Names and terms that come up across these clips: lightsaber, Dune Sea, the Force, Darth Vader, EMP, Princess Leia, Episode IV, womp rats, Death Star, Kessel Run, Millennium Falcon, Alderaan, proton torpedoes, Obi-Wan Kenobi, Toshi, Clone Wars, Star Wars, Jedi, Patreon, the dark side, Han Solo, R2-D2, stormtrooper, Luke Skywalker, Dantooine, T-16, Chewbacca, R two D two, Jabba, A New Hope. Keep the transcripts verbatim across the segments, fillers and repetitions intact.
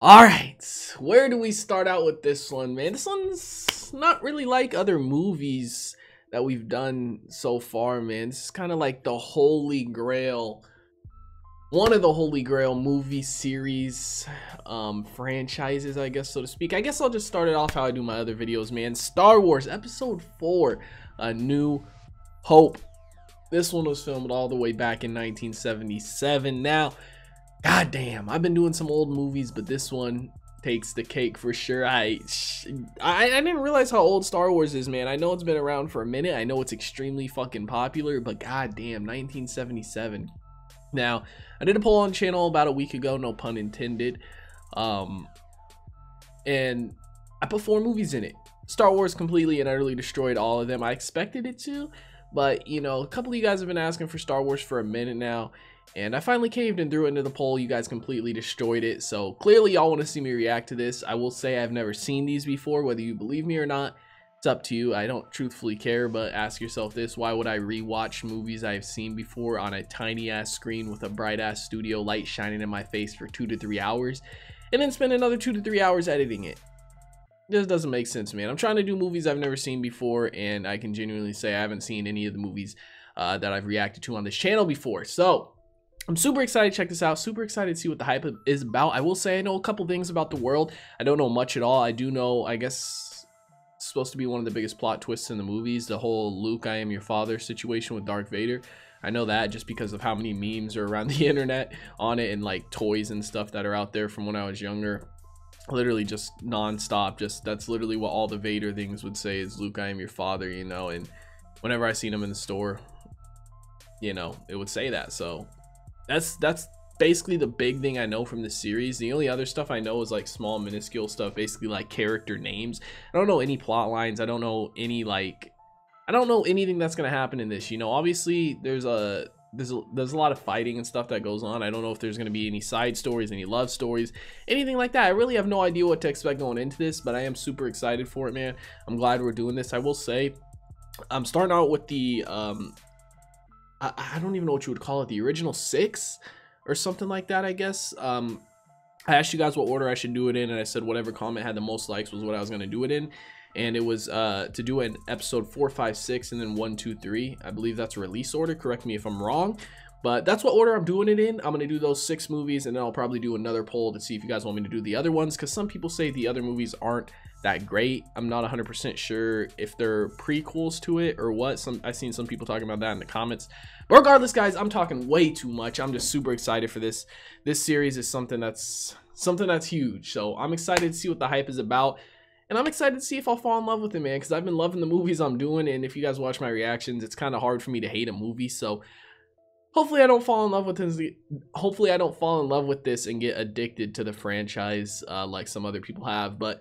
Alright, where do we start out with this one, man? This one's not really like other movies that we've done so far, man. This is kind of like the Holy Grail, one of the Holy Grail movie series um, franchises, I guess, so to speak. I guess I'll just start it off how I do my other videos, man. Star Wars Episode four, A New Hope. This one was filmed all the way back in nineteen seventy-seven. Now, god damn, I've been doing some old movies, but this one takes the cake for sure. I, I I didn't realize how old Star Wars is, man. I know it's been around for a minute. I know it's extremely fucking popular, but god damn, nineteen seventy-seven. Now, I did a poll on channel about a week ago, no pun intended, um, and I put four movies in it. Star Wars completely and utterly destroyed all of them. I expected it to, but, you know, a couple of you guys have been asking for Star Wars for a minute now, and I finally caved and threw it into the poll. You guys completely destroyed it, so clearly y'all want to see me react to this. I will say I've never seen these before, whether you believe me or not. It's up to you. I don't truthfully care, but ask yourself this: why would I rewatch movies I've seen before on a tiny ass screen with a bright ass studio light shining in my face for two to three hours and then spend another two to three hours editing it? This doesn't make sense, man. I'm trying to do movies I've never seen before, and I can genuinely say I haven't seen any of the movies uh, that I've reacted to on this channel before. So I'm super excited to check this out, super excited to see what the hype is about. I will say I know a couple things about the world. I don't know much at all. I do know, I guess, it's supposed to be one of the biggest plot twists in the movies, the whole Luke, I am your father situation with Darth Vader. I know that just because of how many memes are around the internet on it, and like toys and stuff that are out there from when I was younger. Literally just non-stop, just that's literally what all the Vader things would say is, Luke, I am your father, you know, and whenever I seen him in the store, you know, it would say that. So That's that's basically the big thing I know from the series. The only other stuff I know is like small minuscule stuff, basically like character names. I don't know any plot lines. I don't know any like I don't know anything that's gonna happen in this. You know, obviously there's a there's a, there's a lot of fighting and stuff that goes on. I don't know if there's gonna be any side stories, any love stories, anything like that. I really have no idea what to expect going into this, but I am super excited for it, man. I'm glad we're doing this. I will say, I'm starting out with the um I don't even know what you would call it, the original six or something like that, I guess. Um, I asked you guys what order I should do it in, and I said whatever comment had the most likes was what I was going to do it in. And it was uh, to do an episode four, five, six, and then one, two, three. I believe that's a release order. Correct me if I'm wrong, but that's what order I'm doing it in. I'm going to do those six movies, and then I'll probably do another poll to see if you guys want me to do the other ones, because some people say the other movies aren't that great. I'm not one hundred percent sure if they're prequels to it or what. Some I've seen some people talking about that in the comments. But regardless, guys, I'm talking way too much. I'm just super excited for this. This series is something that's something that's huge. So I'm excited to see what the hype is about. And I'm excited to see if I'll fall in love with it, man, because I've been loving the movies I'm doing. And if you guys watch my reactions, it's kind of hard for me to hate a movie. So hopefully I don't fall in love with this. Hopefully I don't fall in love with this and get addicted to the franchise uh, like some other people have. But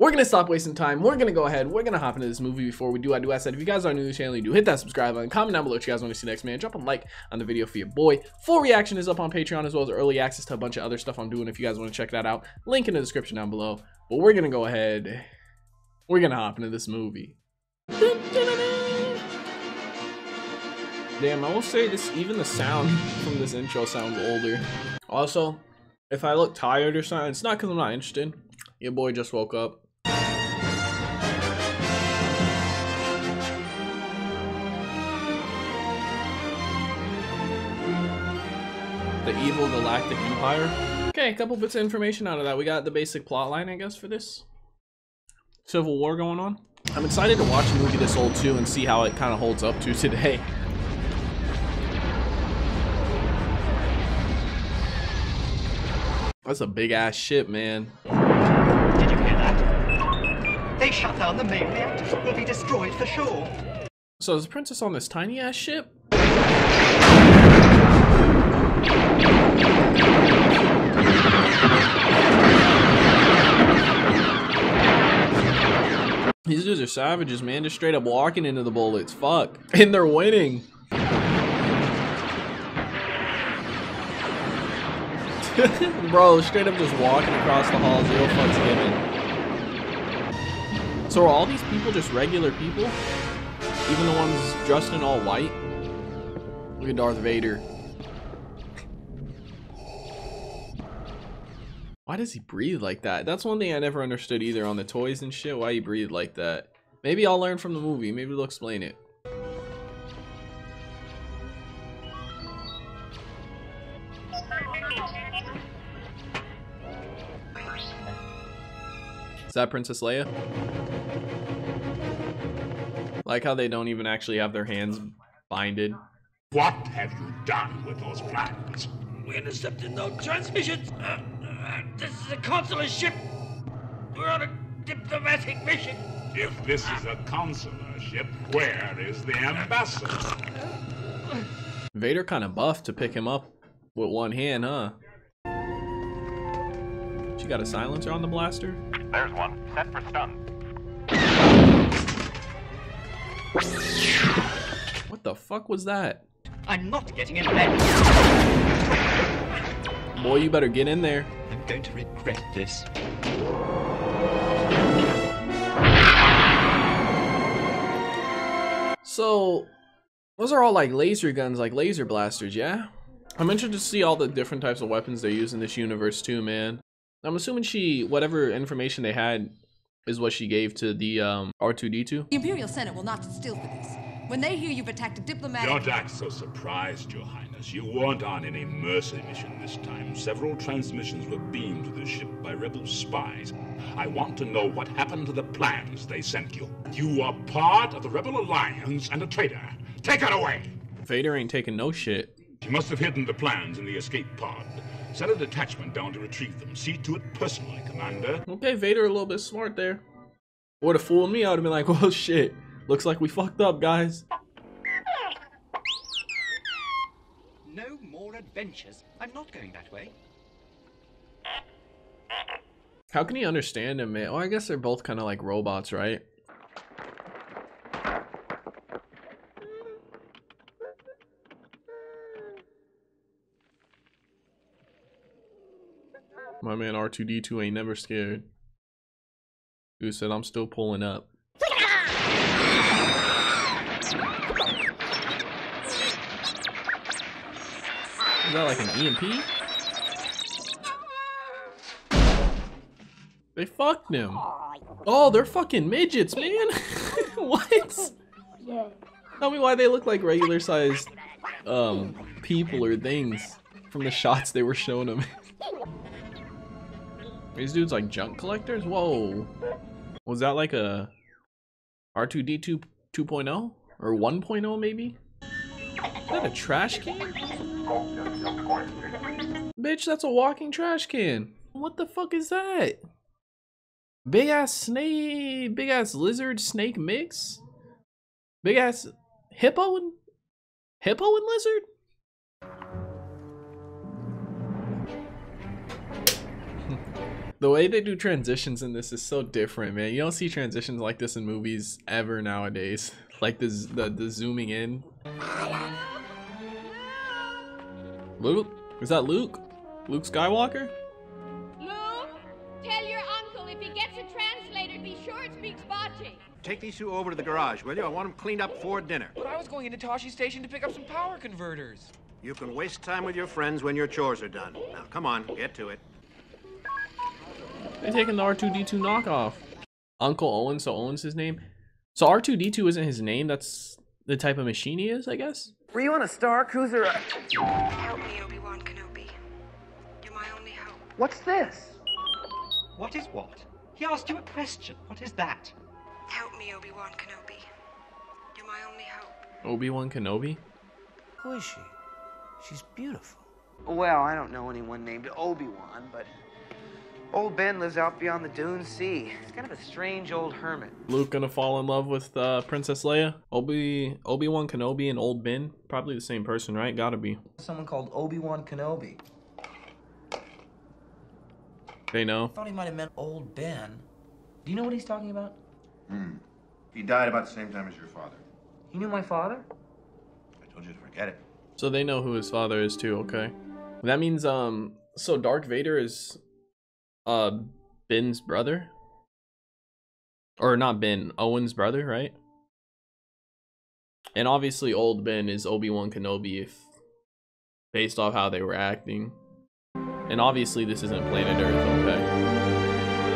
we're going to stop wasting time. We're going to go ahead. We're going to hop into this movie. Before we do, I do ask that if you guys are new to the channel, you do hit that subscribe button. Comment down below what you guys want to see next, man. Drop a like on the video for your boy. Full reaction is up on Patreon, as well as early access to a bunch of other stuff I'm doing if you guys want to check that out. Link in the description down below. But we're going to go ahead. We're going to hop into this movie. Damn, I will say this, even the sound from this intro sounds older. Also, if I look tired or something, it's not because I'm not interested. Your boy just woke up. The evil galactic empire. Okay, a couple bits of information out of that. We got the basic plot line, I guess, for this civil war going on. I'm excited to watch a movie this old too and see how it kind of holds up to today. That's a big ass ship, man. Did you hear that? They shut down the main reactor. Will be destroyed for sure. So is the princess on this tiny ass ship? These dudes are savages, man. Just straight up walking into the bullets. Fuck. And they're winning. Bro, straight up just walking across the hall. Zero fucks given. So are all these people just regular people? Even the ones dressed in all white? Look at Darth Vader. Why does he breathe like that? That's one thing I never understood either on the toys and shit, why he breathed like that. Maybe I'll learn from the movie. Maybe they'll explain it. Is that Princess Leia? Like how they don't even actually have their hands binded. What have you done with those plans? We intercepted no transmissions. Uh, uh, this is a consular ship. We're on a diplomatic mission. If this is a consular ship, where is the ambassador? Vader kind of buffed to pick him up with one hand, huh? She got a silencer on the blaster? There's one. Set for stun. What the fuck was that? I'm not getting in bed. Boy, you better get in there. I'm going to regret this. So, those are all like laser guns, like laser blasters, yeah? I'm interested to see all the different types of weapons they use in this universe too, man. I'm assuming she, whatever information they had is what she gave to the um, R two D two. The Imperial Senate will not sit still for this. When they hear you've attacked a diplomatic— Don't act so surprised, Your Highness. You weren't on any mercy mission this time. Several transmissions were beamed to the ship by rebel spies. I want to know what happened to the plans they sent you. You are part of the Rebel Alliance and a traitor. Take it away! Vader ain't taking no shit. She must have hidden the plans in the escape pod. Send a detachment down to retrieve them. See to it personally, Commander. Okay, Vader a little bit smart there. Would have fooled me, I would have been like, well, shit. Looks like we fucked up, guys. No more adventures. I'm not going that way. How can he understand him, man? Oh, I guess they're both kind of like robots, right? My man R two D two ain't never scared. Dude said, I'm still pulling up. Is that like an E M P? They fucked him. Oh, they're fucking midgets, man. What? Tell me why they look like regular sized um, people or things from the shots they were showing them. These dudes like junk collectors? Whoa. Was that like a R two D two two point oh? Or one point oh maybe? Is that a trash can? Bitch, that's a walking trash can. What the fuck is that? Big ass snake, big ass lizard snake mix? Big ass hippo and hippo and lizard? The way they do transitions in this is so different, man. You don't see transitions like this in movies ever nowadays. Like this the the zooming in. Luke? Is that Luke? Luke Skywalker? Luke, tell your uncle if he gets a translator, be sure it speaks Bocce. Take these two over to the garage, will you? I want them cleaned up for dinner. But I was going into Toshi Station to pick up some power converters. You can waste time with your friends when your chores are done. Now, come on, get to it. They're taking the R two D two knockoff. Uncle Owen, so Owen's his name? So R two D two isn't his name, that's the type of machine he is, I guess? Were you on a star cruiser? Help me, Obi-Wan Kenobi. You're my only hope. What's this? What is what? He asked you a question. What is that? Help me, Obi-Wan Kenobi. You're my only hope. Obi-Wan Kenobi? Who is she? She's beautiful. Well, I don't know anyone named Obi-Wan, but old Ben lives out beyond the Dune Sea. He's kind of a strange old hermit. Luke gonna fall in love with uh, Princess Leia? Obi Obi-Wan Kenobi and old Ben? Probably the same person, right? Gotta be. Someone called Obi-Wan Kenobi. They know. I thought he might have meant old Ben. Do you know what he's talking about? Hmm. He died about the same time as your father. He knew my father? I told you to forget it. So they know who his father is too, okay. That means, um, so Darth Vader is... Uh, Ben's brother? Or not Ben, Owen's brother, right? And obviously old Ben is Obi-Wan Kenobi if based off how they were acting. And obviously this isn't planet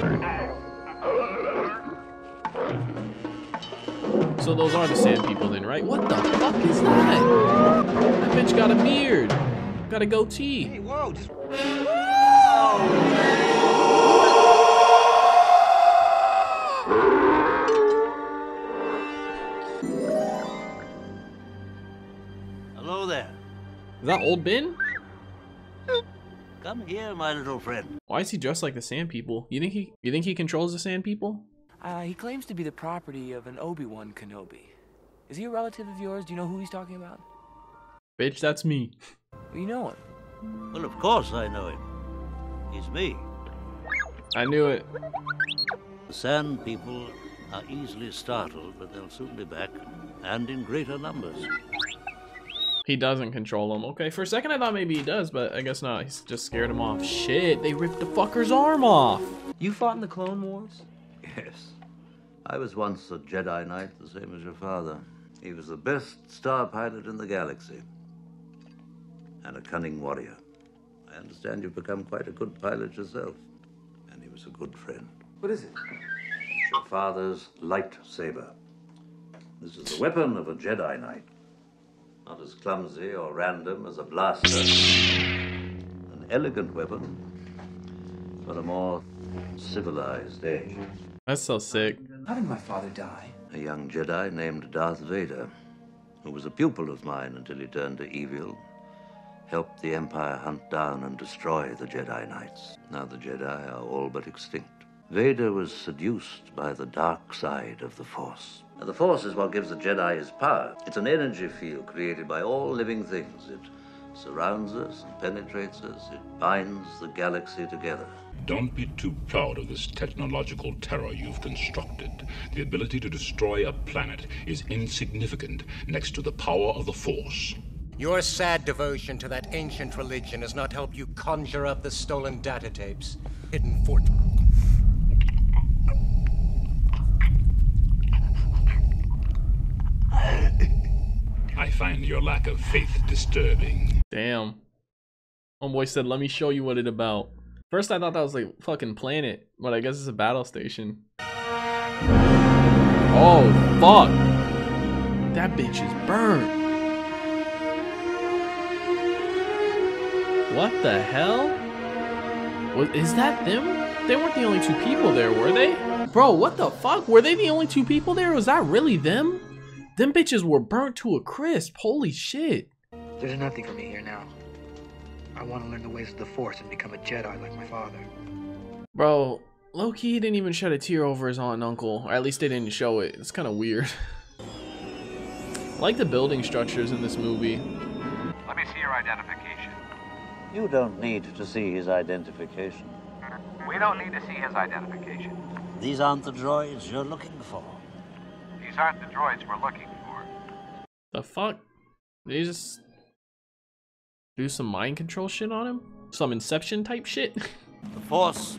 Earth, okay? So those are the sand people then, right? What the fuck is that? That bitch got a beard. Got a goatee. Hey, whoa, just... whoa! Is that old Ben? Come here, my little friend. Why is he dressed like the Sand People? You think he, you think he controls the Sand People? Uh, he claims to be the property of an Obi-Wan Kenobi. Is he a relative of yours? Do you know who he's talking about? Bitch, that's me. You know him? Well, of course I know him. He's me. I knew it. The Sand People are easily startled, but they'll soon be back, and in greater numbers. He doesn't control him. Okay, for a second I thought maybe he does, but I guess not. He's just scared him off. Shit, they ripped the fucker's arm off. You fought in the Clone Wars? Yes. I was once a Jedi Knight, the same as your father. He was the best star pilot in the galaxy. And a cunning warrior. I understand you've become quite a good pilot yourself. And he was a good friend. What is it? It's your father's lightsaber. This is the weapon of a Jedi Knight. Not as clumsy or random as a blaster. An elegant weapon for a more civilized age. That's so sick. How did my father die? A young Jedi named Darth Vader, who was a pupil of mine until he turned to evil, helped the Empire hunt down and destroy the Jedi Knights. Now the Jedi are all but extinct. Vader was seduced by the dark side of the Force. Now, the Force is what gives the Jedi his power. It's an energy field created by all living things. It surrounds us and penetrates us. It binds the galaxy together. Don't be too proud of this technological terror you've constructed. The ability to destroy a planet is insignificant next to the power of the Force. Your sad devotion to that ancient religion has not helped you conjure up the stolen data tapes. Hidden fortune. I find your lack of faith disturbing. Damn. Homeboy said, let me show you what it about. First I thought that was like fucking planet, but I guess it's a battle station. Oh, fuck. That bitch is burned. What the hell? What, is that them? They weren't the only two people there, were they? Bro, what the fuck? Were they the only two people there? Was that really them? Them bitches were burnt to a crisp. Holy shit. There's nothing for me here now. I want to learn the ways of the Force and become a Jedi like my father. Bro, low-key didn't even shed a tear over his aunt and uncle. Or at least they didn't show it. It's kind of weird. I like the building structures in this movie. Let me see your identification. You don't need to see his identification. We don't need to see his identification. These aren't the droids you're looking for. These aren't the droids we're looking for. The fuck? Did he just do some mind control shit on him? Some Inception type shit? The Force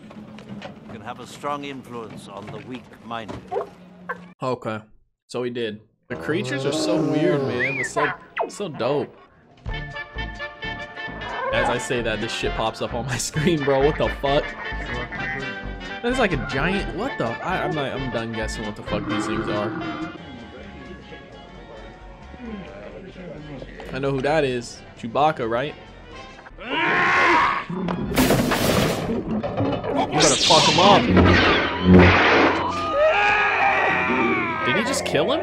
can have a strong influence on the weak-minded. Okay, so he did. The creatures are so weird, man, but so, so dope. As I say that, this shit pops up on my screen, bro. What the fuck? That is like a giant, what the, I, I'm, like, I'm done guessing what the fuck these things are. I know who that is, Chewbacca, right? You gotta fuck him up. Did he just kill him?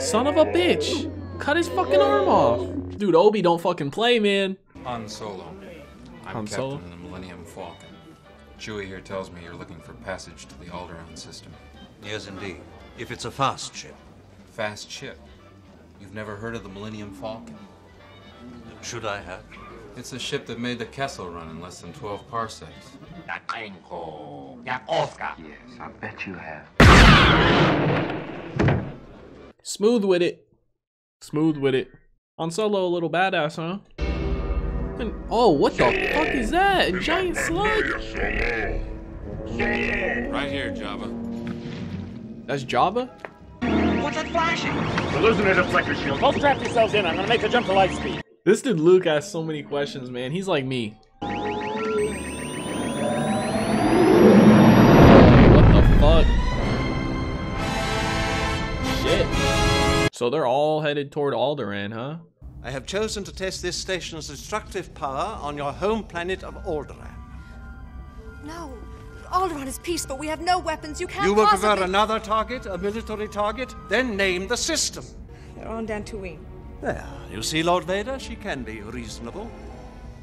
Son of a bitch, cut his fucking arm off. Dude, Obi don't fucking play, man. Han Solo, I'm Han Solo? Captain of the Millennium Falcon. Chewie here tells me you're looking for passage to the Alderaan system. Yes, indeed. If it's a fast ship. Fast ship? You've never heard of the Millennium Falcon? Should I have? It's a ship that made the Kessel Run in less than twelve parsecs. Yes, I bet you have. Smooth with it. Smooth with it. Han Solo, a little badass, huh? And, oh, what the Solo. Fuck is that? A giant slug? Solo. Solo. Right here, Jabba. That's Jabba? What's that flashing? The illuminator flicker shield. Both strap yourselves in. I'm gonna make a jump to light speed. This dude Luke asked so many questions, man. He's like me. What the fuck? Shit. So they're all headed toward Alderaan, huh? I have chosen to test this station's destructive power on your home planet of Alderaan. No. Alderaan is peace, but we have no weapons. You can't You will possibly... prefer another target, a military target? Then name the system. They're on Dantooine. There. You see, Lord Vader, she can be reasonable.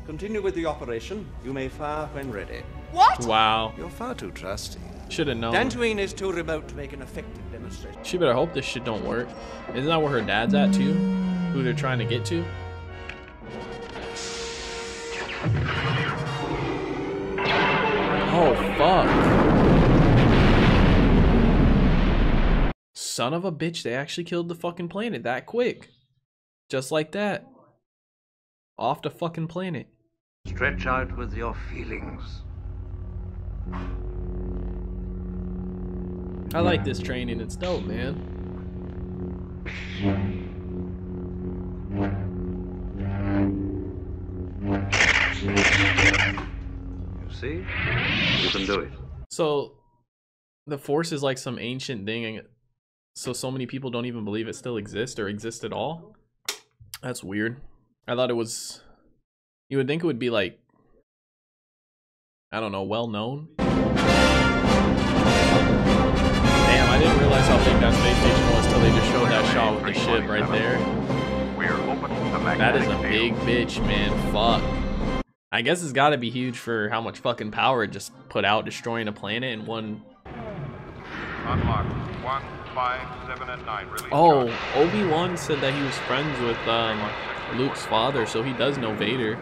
Continue with the operation. You may fire when ready. What? Wow. You're far too trusty. Should have known. Dantooine is too remote to make an effective demonstration. She better hope this shit don't work. Isn't that where her dad's at, too? Who they're trying to get to? Oh, fuck. Son of a bitch, they actually killed the fucking planet that quick. Just like that. Off the fucking planet. Stretch out with your feelings. I like this training. It's dope, man. You see? You can do it. So, the Force is like some ancient thing, so so many people don't even believe it still exists or exists at all. That's weird. I thought it was. You would think it would be like, I don't know, well known. Damn, I didn't realize how big that space station was till they just showed that shot with the ship right there. That is a big bitch, man. Fuck. I guess it's gotta be huge for how much fucking power it just put out, destroying a planet in one. Unlocked. One, five, seven, and nine. Release. Oh, Obi-Wan said that he was friends with um, Luke's father, so he does know Vader.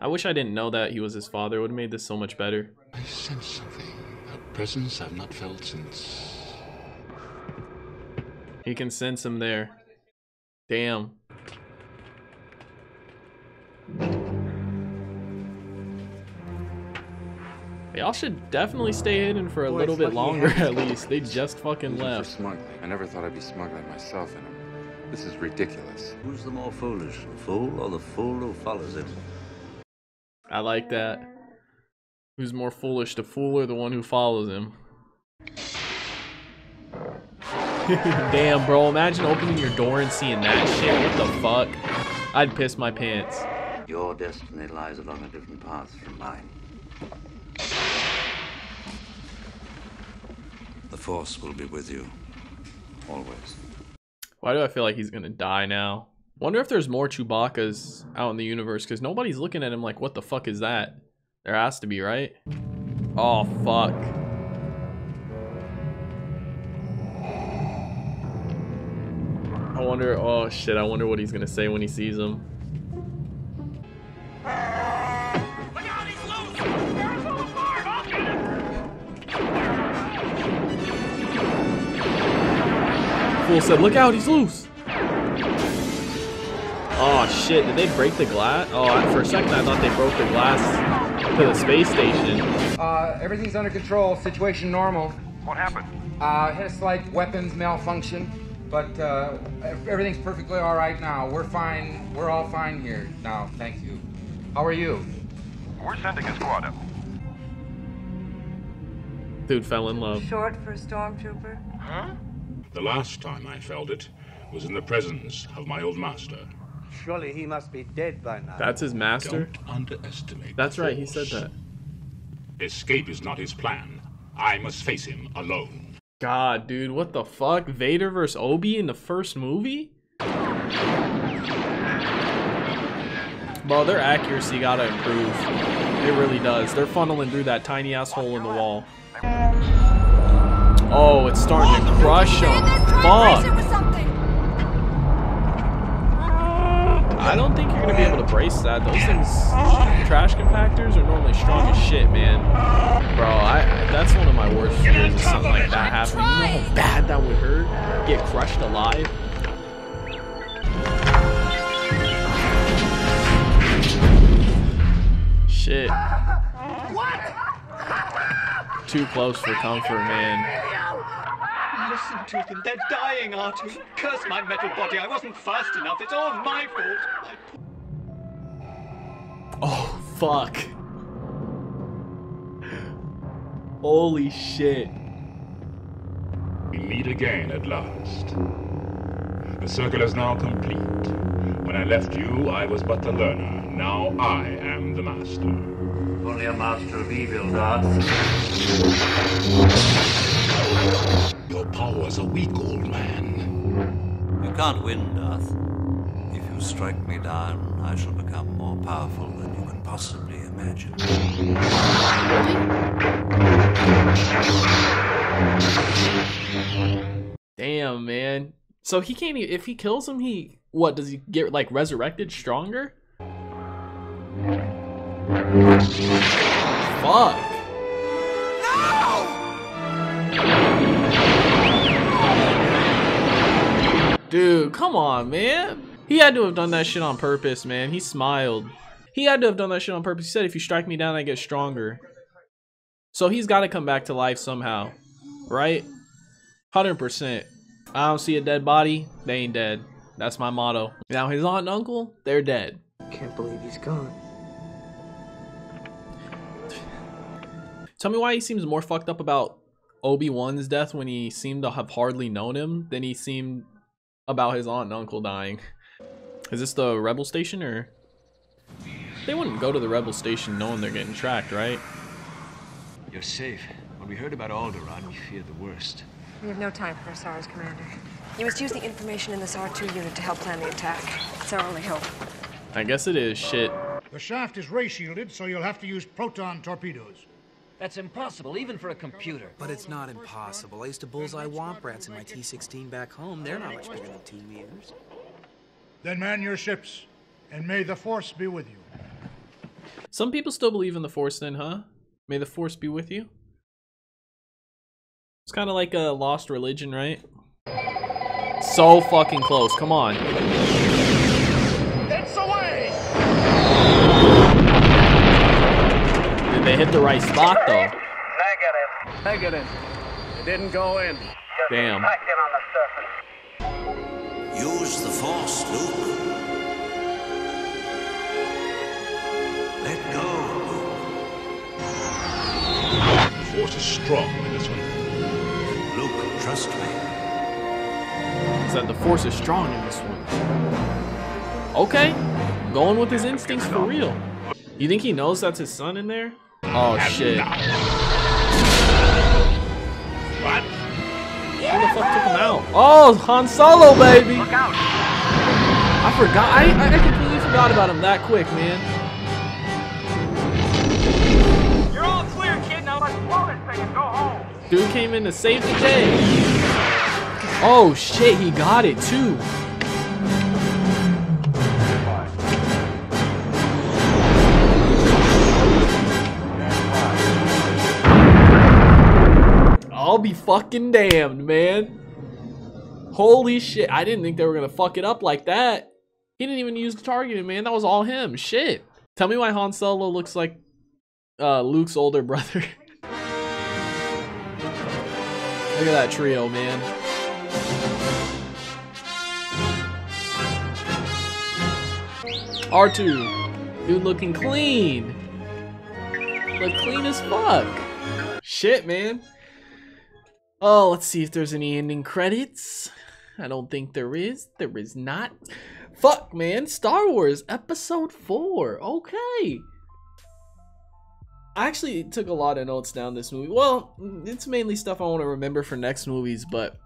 I wish I didn't know that he was his father. It would have made this so much better. I sense something. A presence I've not felt since. He can sense him there. Damn. Y'all should definitely stay hidden for a Boy, little bit longer, at least. They just fucking left. I never thought I'd be smuggling myself in him. This is ridiculous. Who's the more foolish, the fool or the fool who follows him? I like that. Who's more foolish, the fool or the one who follows him? Damn, bro. Imagine opening your door and seeing that shit. What the fuck? I'd piss my pants. Your destiny lies along a different path from mine. The Force will be with you, always. Why do I feel like he's gonna die now? Wonder if there's more Chewbaccas out in the universe, because nobody's looking at him like, what the fuck is that? There has to be, right? Oh, fuck. I wonder, oh shit, I wonder what he's gonna say when he sees him. Fool said, look out, he's loose. Oh shit, did they break the glass? Oh, for a second I thought they broke the glass to the space station. Uh, everything's under control, situation normal. What happened? Uh, hit a slight weapons malfunction, but uh, everything's perfectly all right now. We're fine, we're all fine here now, thank you. How are you? We're sending a squad up. Dude fell in love. Short for stormtrooper? Huh? The last time I felt it was in the presence of my old master. Surely he must be dead by now. That's his master? Don't underestimate. That's right, he said that. Escape is not his plan. I must face him alone. God, dude, what the fuck? Vader versus Obi in the first movie? Bro, their accuracy gotta improve. It really does. They're funneling through that tiny ass hole in the wall. Oh, it's starting to crush him. Fuck. I don't think you're going to be able to brace that. Those things, trash compactors are normally strong as shit, man. Bro, I, that's one of my worst fears is something like that happening. You know how bad that would hurt? Get crushed alive? Shit. What? Too close for comfort, man. Listen to them, they're dying, R two. Curse my metal body, I wasn't fast enough, it's all my fault. My Oh, fuck. Holy shit. We meet again at last. The circle is now complete. When I left you, I was but the learner. Now I am the master. Only a master of evil, Darth. Your powers are weak, old man. You can't win, Darth. If you strike me down, I shall become more powerful than you can possibly imagine. Damn, man. So he can't even, if he kills him, he, what, does he get, like, resurrected stronger? Fuck. No! Dude, come on, man. He had to have done that shit on purpose, man. He smiled. He had to have done that shit on purpose. He said, if you strike me down, I get stronger. So he's got to come back to life somehow, right? one hundred percent. I don't see a dead body, they ain't dead. That's my motto. Now his aunt and uncle, they're dead. Can't believe he's gone. Tell me why he seems more fucked up about Obi-Wan's death when he seemed to have hardly known him than he seemed about his aunt and uncle dying. Is this the rebel station or? They wouldn't go to the rebel station knowing they're getting tracked, right? You're safe. When we heard about Alderaan, we feared the worst. We have no time for S R's, Commander. You must use the information in this R two unit to help plan the attack. It's our only hope. I guess it is, shit. The shaft is ray shielded, so you'll have to use proton torpedoes. That's impossible, even for a computer. But it's not impossible. I used to bullseye womp rats in my T sixteen back home. They're not much bigger than team meters. Then man your ships, and may the Force be with you. Some people still believe in the Force then, huh? May the Force be with you? It's kind of like a lost religion, right? So fucking close. Come on. It's away. Did they hit the right spot though? Negative. Negative. It didn't go in. Damn. Just packed in on the surface. Use the Force, Luke. Let go. The Force is strong in this one. Luke, trust me. He said the Force is strong in this one. Okay. Going with his instincts for real. You think he knows that's his son in there? Oh, shit. What? Who the fuck took him out? Oh, Han Solo, baby. Look out. I forgot. I, I completely forgot about him that quick, man. You're all clear, kid. Now let's blow this thing and go home. Dude came in to save the day. Oh shit, he got it too. I'll be fucking damned, man. Holy shit, I didn't think they were gonna fuck it up like that. He didn't even use the targeting, man. That was all him. Shit. Tell me why Han Solo looks like uh, Luke's older brother. Look at that trio, man. R two. Dude looking clean. Look clean as fuck. Shit, man. Oh, let's see if there's any ending credits. I don't think there is. There is not. Fuck, man. Star Wars Episode four. Okay. I actually took a lot of notes down this movie. Well, it's mainly stuff I want to remember for next movies, but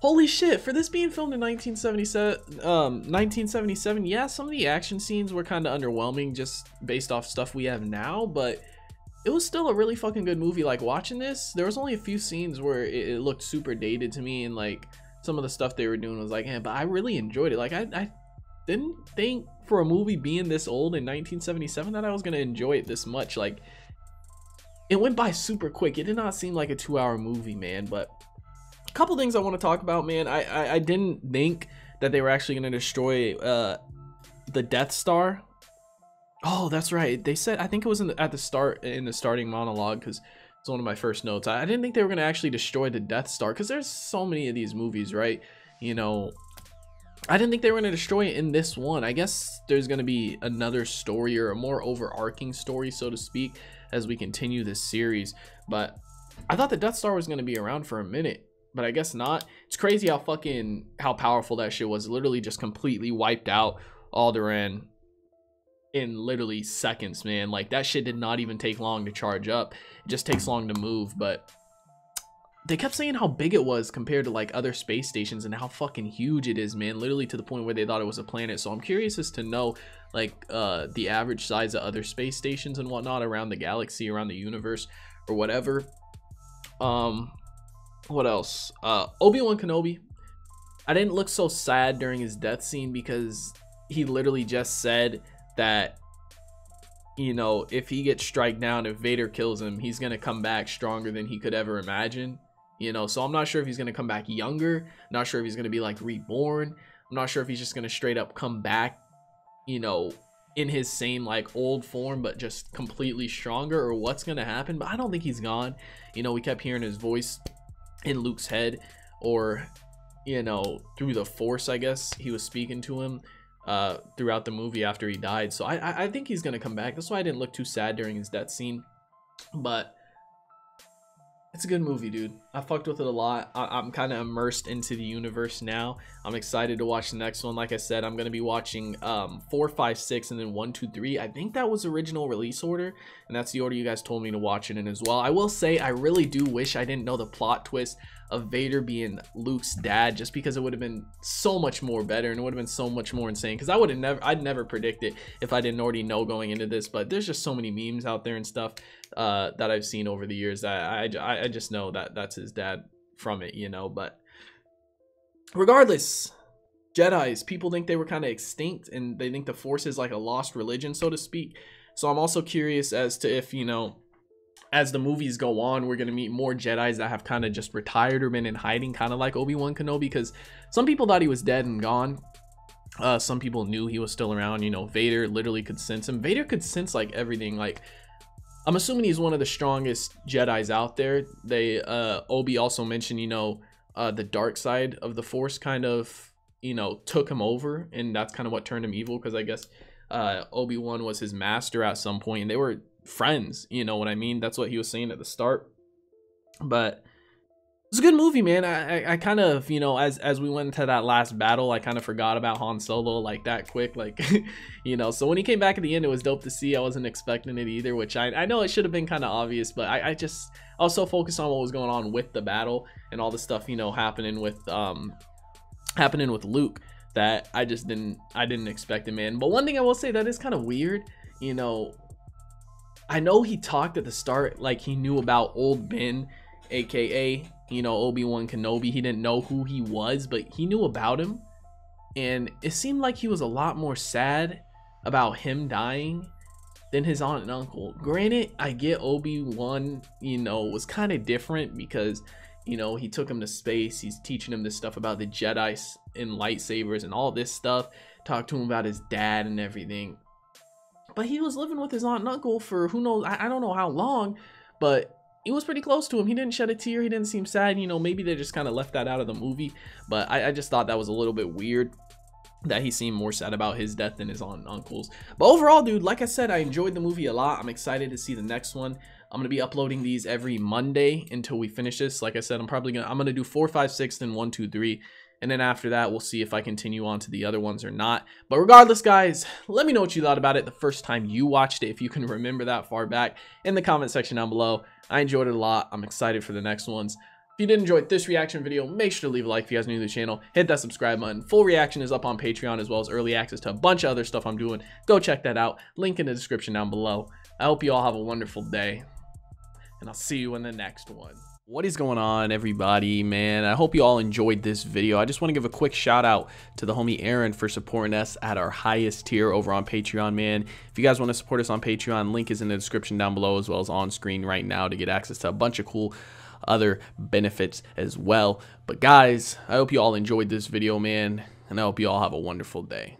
holy shit, for this being filmed in nineteen seventy-seven, um, nineteen seventy-seven, yeah, some of the action scenes were kind of underwhelming just based off stuff we have now, but it was still a really fucking good movie. Like, watching this, there was only a few scenes where it, it looked super dated to me, and like some of the stuff they were doing was like, eh, but I really enjoyed it. Like, I, I didn't think for a movie being this old in nineteen seventy-seven that I was gonna enjoy it this much. Like, it went by super quick. It did not seem like a two-hour movie, man. But a couple things I want to talk about, man. I, I I didn't think that they were actually gonna destroy uh the Death Star. Oh, that's right, they said, I think it was in the, at the start, in the starting monologue, because it's one of my first notes, I, I didn't think they were gonna actually destroy the Death Star, because there's so many of these movies, right? You know, I didn't think they were going to destroy it in this one. I guess there's going to be another story, or a more overarching story, so to speak, as we continue this series. But I thought the Death Star was going to be around for a minute, but I guess not. It's crazy how fucking, how powerful that shit was. It literally just completely wiped out Alderaan in literally seconds, man. Like, that shit did not even take long to charge up. It just takes long to move, but they kept saying how big it was compared to like other space stations and how fucking huge it is, man. Literally to the point where they thought it was a planet. So I'm curious as to know like uh, the average size of other space stations and whatnot around the galaxy, around the universe or whatever. Um, what else? Uh, Obi-Wan Kenobi. I didn't look so sad during his death scene because he literally just said that, you know, if he gets striked down, if Vader kills him, he's going to come back stronger than he could ever imagine. You know, so I'm not sure if he's going to come back younger. Not sure if he's going to be like reborn. I'm not sure if he's just going to straight up come back, you know, in his same like old form, but just completely stronger, or what's going to happen. But I don't think he's gone. You know, we kept hearing his voice in Luke's head, or, you know, through the Force, I guess he was speaking to him uh, throughout the movie after he died. So I, I think he's going to come back. That's why I didn't look too sad during his death scene. But it's a good movie, dude. I fucked with it a lot. I I'm kind of immersed into the universe now. I'm excited to watch the next one. Like I said, I'm going to be watching um, four, five, six, and then one, two, three. I think that was original release order, and that's the order you guys told me to watch it in as well. I will say I really do wish I didn't know the plot twist of Vader being Luke's dad, just because it would have been so much more better, and it would have been so much more insane, because I would have never, I'd never predict it if I didn't already know going into this. But there's just so many memes out there and stuff uh, that I've seen over the years that I, I, I just know that that's his dad from it, you know. But regardless, Jedis, people think they were kind of extinct, and they think the Force is like a lost religion, so to speak. So I'm also curious as to if, you know, as the movies go on, we're going to meet more Jedis that have kind of just retired or been in hiding, kind of like Obi-Wan Kenobi, because some people thought he was dead and gone. Uh, some people knew he was still around. You know, Vader literally could sense him. Vader could sense like everything. Like, I'm assuming he's one of the strongest Jedis out there. They, uh, Obi also mentioned, you know, uh, the dark side of the Force kind of, you know, took him over, and that's kind of what turned him evil. Cause I guess, uh, Obi-Wan was his master at some point, and they were friends, you know what I mean? That's what he was saying at the start. But it's a good movie, man. I, I, I kind of, you know, as, as we went into that last battle, I kind of forgot about Han Solo like that quick, like, you know, so when he came back at the end, it was dope to see. I wasn't expecting it either, which I, I know it should have been kind of obvious, but I, I just also focused on what was going on with the battle and all the stuff, you know, happening with, um, happening with Luke, that I just didn't, I didn't expect it, man. But one thing I will say that is kind of weird, you know, I know he talked at the start, like he knew about old Ben, A K A, you know, Obi-Wan Kenobi. He didn't know who he was, but he knew about him, and it seemed like he was a lot more sad about him dying than his aunt and uncle. Granted, I get Obi-Wan, you know, was kind of different because, you know, he took him to space. He's teaching him this stuff about the Jedi and lightsabers and all this stuff. Talked to him about his dad and everything, but he was living with his aunt and uncle for who knows, I, I don't know how long, but he was pretty close to him. He didn't shed a tear. He didn't seem sad. You know, maybe they just kind of left that out of the movie, but I, I just thought that was a little bit weird that he seemed more sad about his death than his aunt and uncle's. But overall, dude, like I said, I enjoyed the movie a lot. I'm excited to see the next one. I'm going to be uploading these every Monday until we finish this. Like I said, I'm probably going to, I'm going to do four, five, six, then one, two, three. And then after that, we'll see if I continue on to the other ones or not. But regardless, guys, let me know what you thought about it the first time you watched it, if you can remember that far back, in the comment section down below. I enjoyed it a lot. I'm excited for the next ones. If you did enjoy this reaction video, make sure to leave a like. If you guys are new to the channel, hit that subscribe button. Full reaction is up on Patreon, as well as early access to a bunch of other stuff I'm doing. Go check that out. Link in the description down below. I hope you all have a wonderful day, and I'll see you in the next one. What is going on, everybody, man? I hope you all enjoyed this video. I just want to give a quick shout out to the homie Aaron for supporting us at our highest tier over on Patreon, man. If you guys want to support us on Patreon, link is in the description down below, as well as on screen right now, to get access to a bunch of cool other benefits as well. But guys, I hope you all enjoyed this video, man, and I hope you all have a wonderful day.